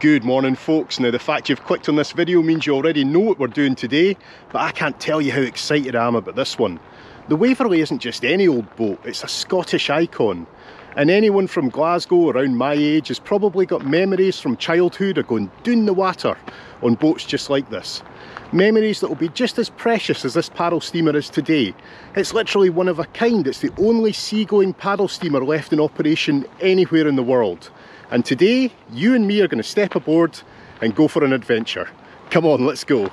Good morning, folks. Now, the fact you've clicked on this video means you already know what we're doing today, but I can't tell you how excited I am about this one. The Waverley isn't just any old boat, it's a Scottish icon. And anyone from Glasgow around my age has probably got memories from childhood of going down the water on boats just like this. Memories that will be just as precious as this paddle steamer is today. It's literally one of a kind, it's the only seagoing paddle steamer left in operation anywhere in the world. And today, you and me are going to step aboard and go for an adventure. Come on, let's go.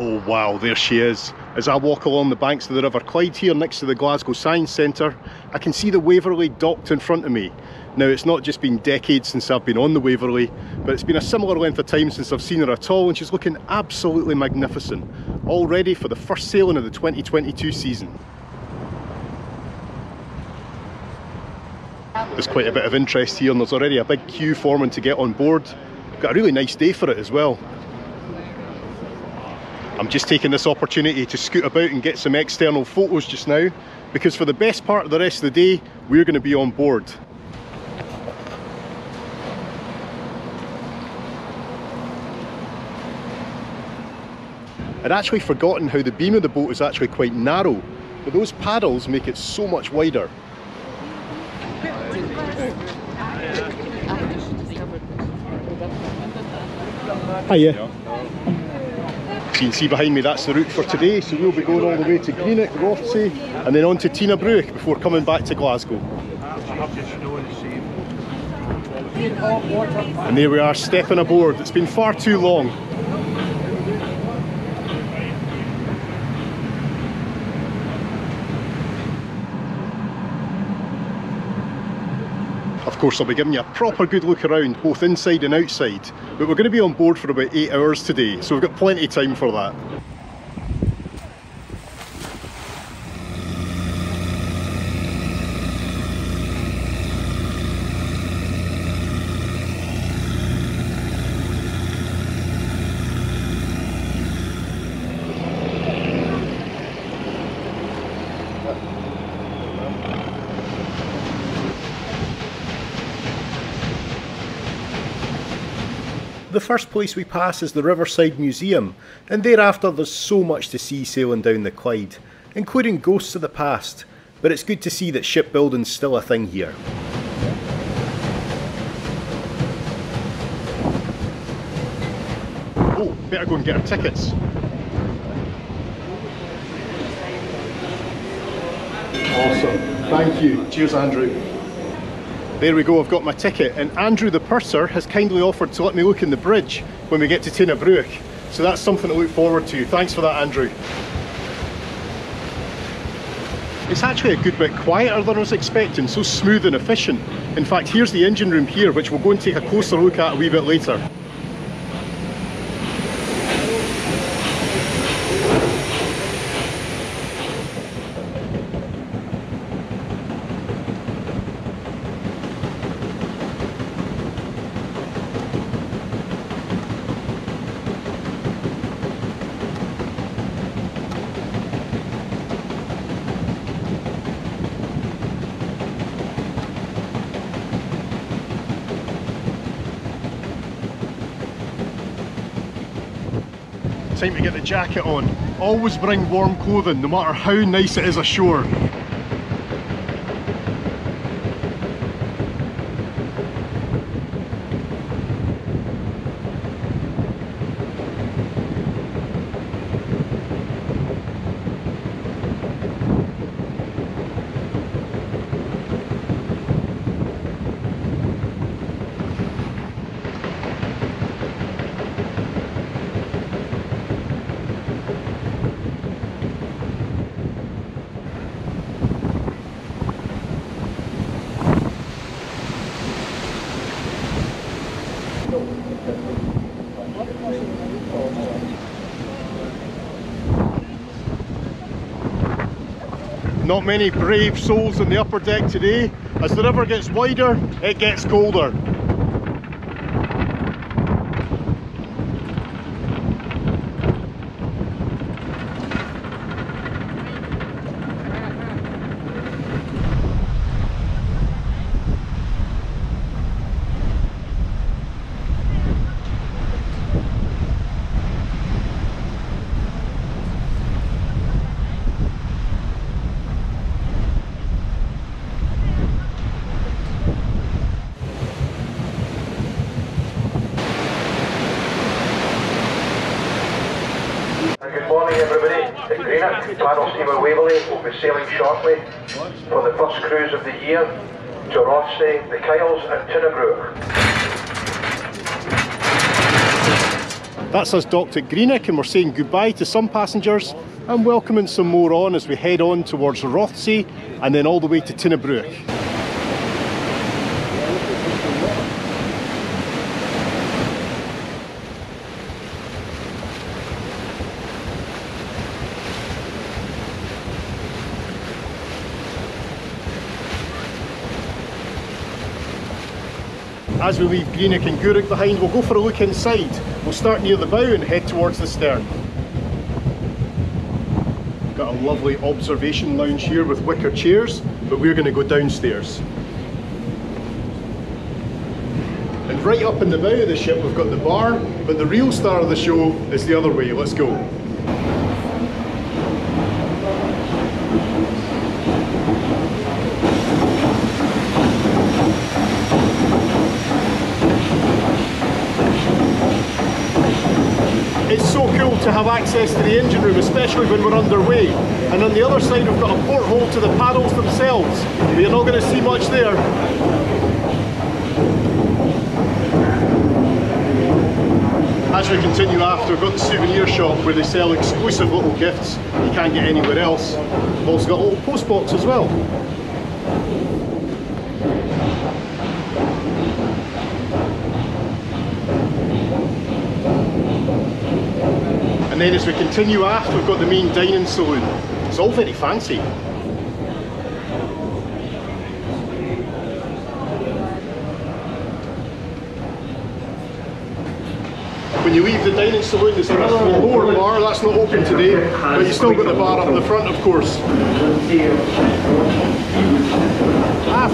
Oh wow, there she is. As I walk along the banks of the River Clyde here next to the Glasgow Science Centre, I can see the Waverley docked in front of me. Now, it's not just been decades since I've been on the Waverley, but it's been a similar length of time since I've seen her at all, and she's looking absolutely magnificent, all ready for the first sailing of the 2022 season. There's quite a bit of interest here, and there's already a big queue forming to get on board. We've got a really nice day for it as well. I'm just taking this opportunity to scoot about and get some external photos just now, because for the best part of the rest of the day, we're going to be on board. I'd actually forgotten how the beam of the boat is actually quite narrow, but those paddles make it so much wider. Hiya. You can see behind me that's the route for today, so we'll be going all the way to Greenock, Rothesay, and then on to Tighnabruaich before coming back to Glasgow. And there we are, stepping aboard. It's been far too long. Of course, I'll be giving you a proper good look around, both inside and outside, but we're going to be on board for about 8 hours today, so we've got plenty of time for that. The first place we pass is the Riverside Museum, and thereafter there's so much to see sailing down the Clyde, including ghosts of the past, but it's good to see that shipbuilding's still a thing here. Oh, better go and get our tickets. Awesome, thank you. Cheers, Andrew. There we go, I've got my ticket, and Andrew the purser has kindly offered to let me look in the bridge when we get to Tighnabruaich, so that's something to look forward to. Thanks for that, Andrew. It's actually a good bit quieter than I was expecting, so smooth and efficient. In fact, here's the engine room here, which we'll go and take a closer look at a wee bit later. Time to get the jacket on. Always bring warm clothing, no matter how nice it is ashore. Not many brave souls on the upper deck today. As the river gets wider, it gets colder. Good morning everybody. At Greenock, Battlesteamer Waverley will be sailing shortly for the first cruise of the year to Rothesay, the Kyles and Tighnabruaich. That's us docked at Greenock, and we're saying goodbye to some passengers and welcoming some more on as we head on towards Rothesay and then all the way to Tighnabruaich. As we leave Greenock and Guruk behind, we'll go for a look inside. We'll start near the bow and head towards the stern. Got a lovely observation lounge here with wicker chairs, but we're going to go downstairs. And right up in the bow of the ship we've got the bar, but the real star of the show is the other way. Let's go. To have access to the engine room, especially when we're underway. And on the other side we've got a porthole to the paddles themselves, but you're not going to see much there. As we continue aft, we've got the souvenir shop where they sell exclusive little gifts you can't get anywhere else. We've also got a little post box as well. And then as we continue aft, we've got the main dining saloon. It's all very fancy. When you leave the dining saloon, there's another lower bar that's not open today, but you've still got the bar up in the front, of course.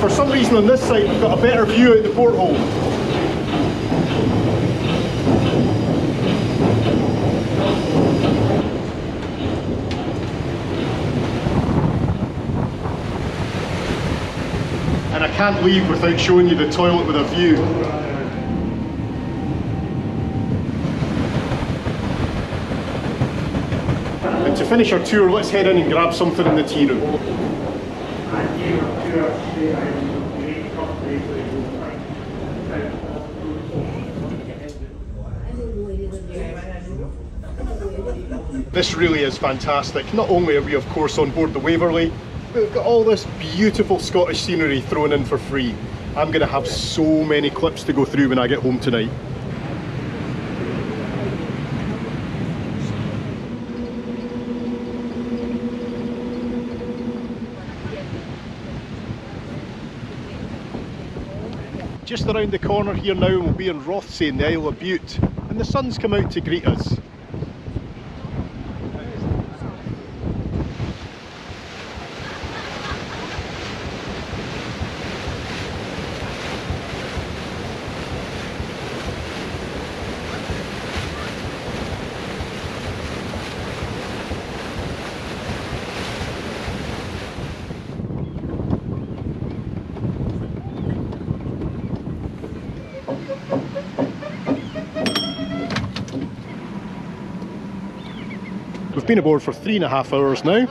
For some reason on this side, we've got a better view out the porthole. And I can't leave without showing you the toilet with a view. And to finish our tour, let's head in and grab something in the tea room. This really is fantastic. Not only are we of course on board the Waverley, we've got all this beautiful Scottish scenery thrown in for free. I'm going to have so many clips to go through when I get home tonight. Just around the corner here now, we'll be in Rothesay in the Isle of Bute, and the sun's come out to greet us. We've been aboard for 3.5 hours now.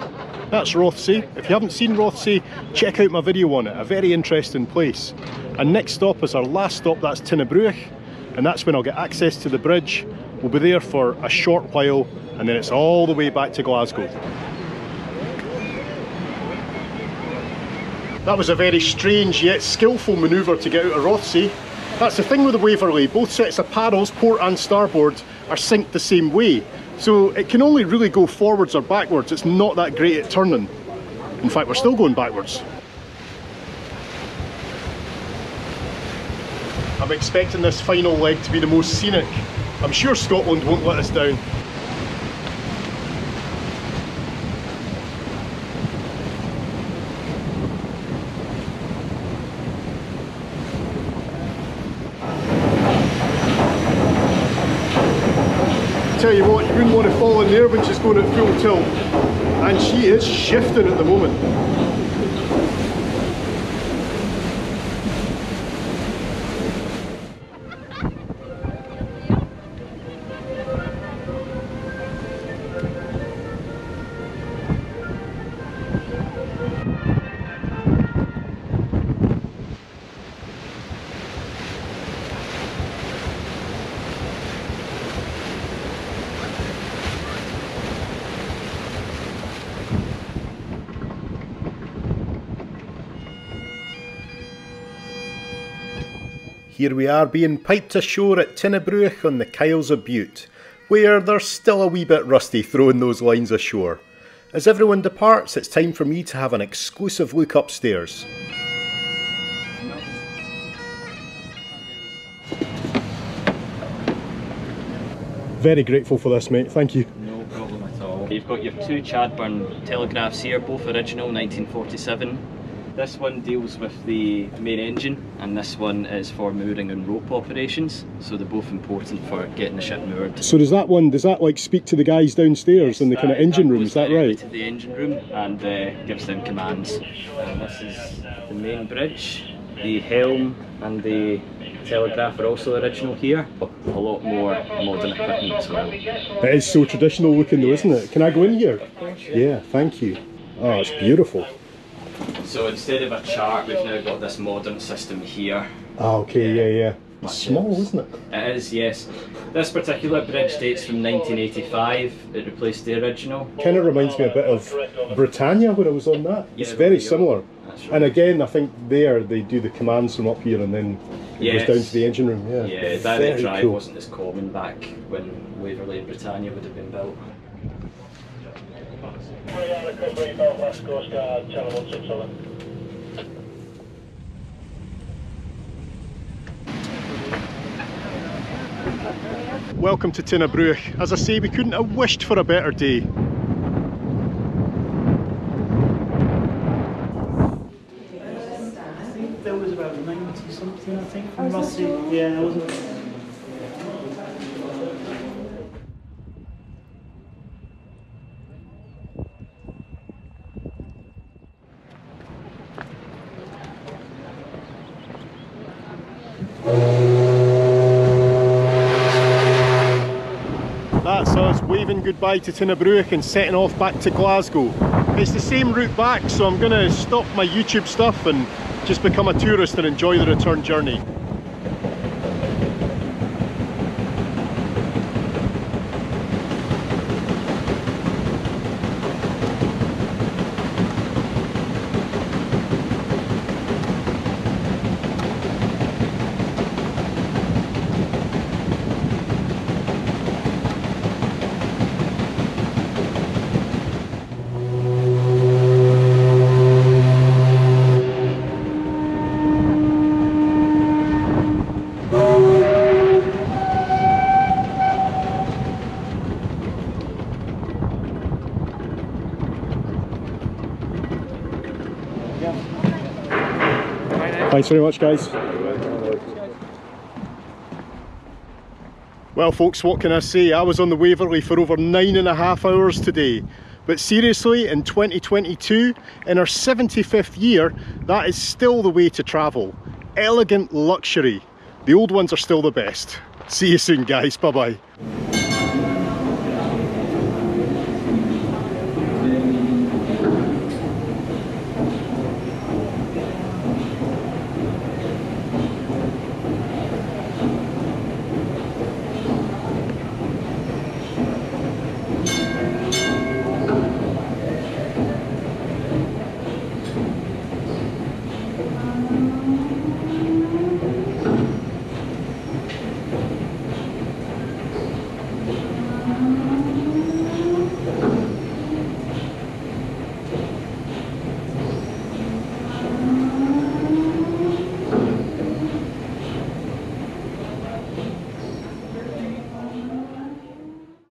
That's Rothesay. If you haven't seen Rothesay, check out my video on it. A very interesting place. And next stop is our last stop, that's Tighnabruaich, and that's when I'll get access to the bridge. We'll be there for a short while, and then it's all the way back to Glasgow. That was a very strange yet skillful manoeuvre to get out of Rothesay. That's the thing with the Waverley, both sets of paddles, port and starboard, are synced the same way. So it can only really go forwards or backwards. It's not that great at turning. In fact, we're still going backwards. I'm expecting this final leg to be the most scenic. I'm sure Scotland won't let us down. Tell you what, you wouldn't want to fall in there when she's going at full tilt, and she is shifting at the moment. Here we are being piped ashore at Tighnabruaich on the Kyles of Bute, where they're still a wee bit rusty throwing those lines ashore. As everyone departs, it's time for me to have an exclusive look upstairs. Very grateful for this, mate, thank you. No problem at all. You've got your two Chadburn telegraphs here, both original, 1947. This one deals with the main engine, and this one is for mooring and rope operations, so they're both important for getting the ship moored. So does that like speak to the guys downstairs in the kind of engine room, is that right? To the engine room, and gives them commands. And this is the main bridge, the helm and the telegraph are also original here, but a lot more modern equipment as well. It is so traditional looking though, isn't it? Can I go in here? Of course, yeah. Yeah, thank you. Oh, it's beautiful. So instead of a chart, we've now got this modern system here. Ah, okay, yeah. It's small, isn't it? It is, yes. This particular bridge dates from 1985. It replaced the original. Kind of reminds me a bit of Britannia when I was on that. Yeah, it's very similar. Right. And again, I think there they do the commands from up here and then it goes down to the engine room. Yeah, yeah, that drive wasn't as common back when Waverley and Britannia would have been built. Welcome to Tighnabruaich. As I say, we couldn't have wished for a better day. That's us waving goodbye to Tighnabruaich and setting off back to Glasgow. It's the same route back, so I'm going to stop my YouTube stuff and just become a tourist and enjoy the return journey. Thanks very much, guys. Well folks, what can I say? I was on the Waverley for over 9.5 hours today. But seriously, in 2022, in our 75th year, that is still the way to travel. Elegant luxury. The old ones are still the best. See you soon, guys. Bye-bye.